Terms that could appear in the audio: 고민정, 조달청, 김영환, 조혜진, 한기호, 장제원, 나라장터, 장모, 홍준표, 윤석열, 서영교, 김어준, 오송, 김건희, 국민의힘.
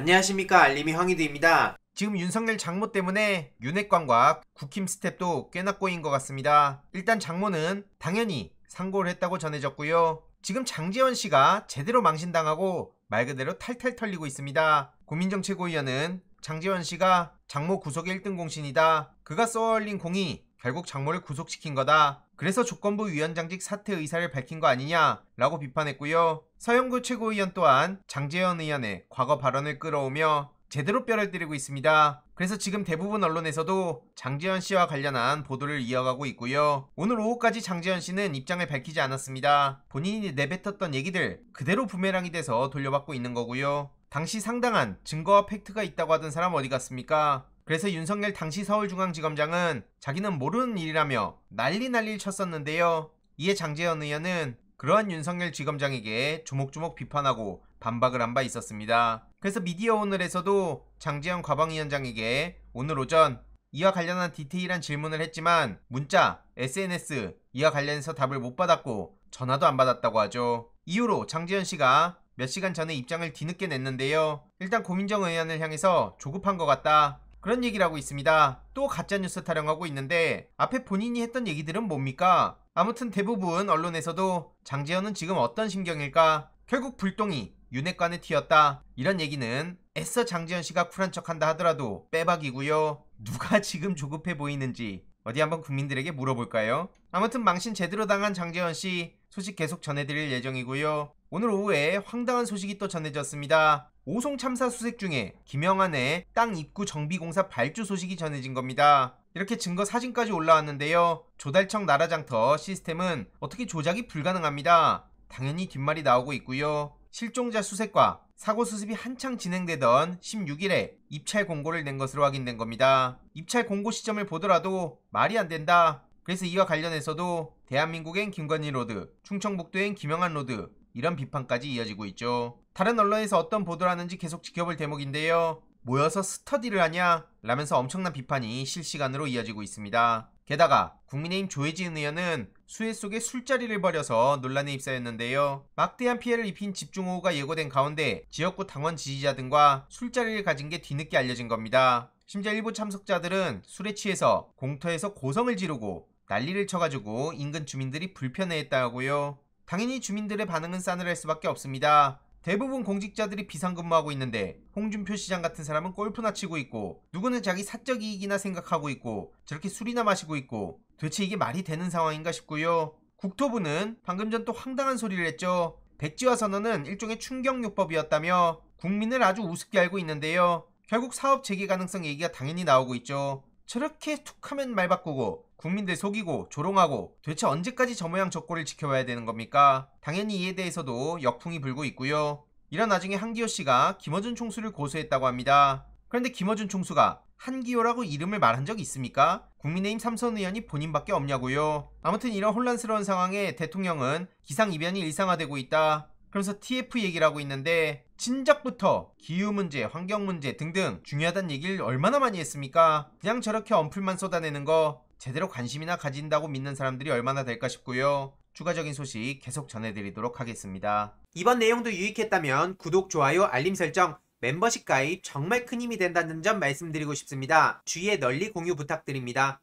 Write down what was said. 안녕하십니까, 알림이 황희두입니다. 지금 윤석열 장모 때문에 윤핵관과 국힘 스텝도 꽤나 꼬인 것 같습니다. 일단 장모는 당연히 상고를 했다고 전해졌고요. 지금 장제원 씨가 제대로 망신당하고 말 그대로 탈탈 털리고 있습니다. 국민정책위원은 장제원 씨가 장모 구속의 1등 공신이다. 그가 쏘아올린 공이 결국 장모를 구속시킨 거다. 그래서 조건부 위원장직 사퇴 의사를 밝힌 거 아니냐 라고 비판했고요. 서영교 최고위원 또한 장제원 의원의 과거 발언을 끌어오며 제대로 뼈를 때리고 있습니다. 그래서 지금 대부분 언론에서도 장제원 씨와 관련한 보도를 이어가고 있고요. 오늘 오후까지 장제원 씨는 입장을 밝히지 않았습니다. 본인이 내뱉었던 얘기들 그대로 부메랑이 돼서 돌려받고 있는 거고요. 당시 상당한 증거와 팩트가 있다고 하던 사람 어디 갔습니까? 그래서 윤석열 당시 서울중앙지검장은 자기는 모르는 일이라며 난리를 쳤었는데요. 이에 장제원 의원은 그러한 윤석열 지검장에게 조목조목 비판하고 반박을 한 바 있었습니다. 그래서 미디어 오늘에서도 장제원 과방위원장에게 오늘 오전 이와 관련한 디테일한 질문을 했지만 문자, SNS 이와 관련해서 답을 못 받았고 전화도 안 받았다고 하죠. 이후로 장제원 씨가 몇 시간 전에 입장을 뒤늦게 냈는데요. 일단 고민정 의원을 향해서 조급한 것 같다, 그런 얘기를 하고 있습니다. 또 가짜뉴스 타령하고 있는데 앞에 본인이 했던 얘기들은 뭡니까? 아무튼 대부분 언론에서도 장제원은 지금 어떤 심경일까? 결국 불똥이 윤핵관에 튀었다, 이런 얘기는 애써 장제원 씨가 쿨한 척한다 하더라도 빼박이고요. 누가 지금 조급해 보이는지 어디 한번 국민들에게 물어볼까요? 아무튼 망신 제대로 당한 장제원 씨 소식 계속 전해드릴 예정이고요. 오늘 오후에 황당한 소식이 또 전해졌습니다. 오송 참사 수색 중에 김영환의 땅 입구 정비공사 발주 소식이 전해진 겁니다. 이렇게 증거 사진까지 올라왔는데요. 조달청 나라장터 시스템은 어떻게 조작이 불가능합니다. 당연히 뒷말이 나오고 있고요. 실종자 수색과 사고 수습이 한창 진행되던 16일에 입찰 공고를 낸 것으로 확인된 겁니다. 입찰 공고 시점을 보더라도 말이 안 된다. 그래서 이와 관련해서도 대한민국엔 김건희 로드, 충청북도엔 김영환 로드, 이런 비판까지 이어지고 있죠. 다른 언론에서 어떤 보도를 하는지 계속 지켜볼 대목인데요. 모여서 스터디를 하냐 라면서 엄청난 비판이 실시간으로 이어지고 있습니다. 게다가 국민의힘 조혜진 의원은 수해 속에 술자리를 벌여서 논란에 휩싸였는데요. 막대한 피해를 입힌 집중호우가 예고된 가운데 지역구 당원 지지자 등과 술자리를 가진 게 뒤늦게 알려진 겁니다. 심지어 일부 참석자들은 술에 취해서 공터에서 고성을 지르고 난리를 쳐가지고 인근 주민들이 불편해했다고요. 당연히 주민들의 반응은 싸늘할 수밖에 없습니다. 대부분 공직자들이 비상근무하고 있는데 홍준표 시장 같은 사람은 골프나 치고 있고 누구는 자기 사적 이익이나 생각하고 있고 저렇게 술이나 마시고 있고 도대체 이게 말이 되는 상황인가 싶고요. 국토부는 방금 전 또 황당한 소리를 했죠. 백지화 선언은 일종의 충격요법이었다며 국민을 아주 우습게 알고 있는데요. 결국 사업 재개 가능성 얘기가 당연히 나오고 있죠. 저렇게 툭하면 말 바꾸고 국민들 속이고 조롱하고 도대체 언제까지 저 모양 저 꼴을 지켜봐야 되는 겁니까? 당연히 이에 대해서도 역풍이 불고 있고요. 이런 와중에 한기호 씨가 김어준 총수를 고소했다고 합니다. 그런데 김어준 총수가 한기호라고 이름을 말한 적 있습니까? 국민의힘 삼선 의원이 본인밖에 없냐고요. 아무튼 이런 혼란스러운 상황에 대통령은 기상이변이 일상화되고 있다, 그러면서 TF 얘기를 하고 있는데 진작부터 기후문제, 환경문제 등등 중요하다는 얘기를 얼마나 많이 했습니까? 그냥 저렇게 언플만 쏟아내는 거 제대로 관심이나 가진다고 믿는 사람들이 얼마나 될까 싶고요. 추가적인 소식 계속 전해드리도록 하겠습니다. 이번 내용도 유익했다면 구독, 좋아요, 알림 설정, 멤버십 가입 정말 큰 힘이 된다는 점 말씀드리고 싶습니다. 주위에 널리 공유 부탁드립니다.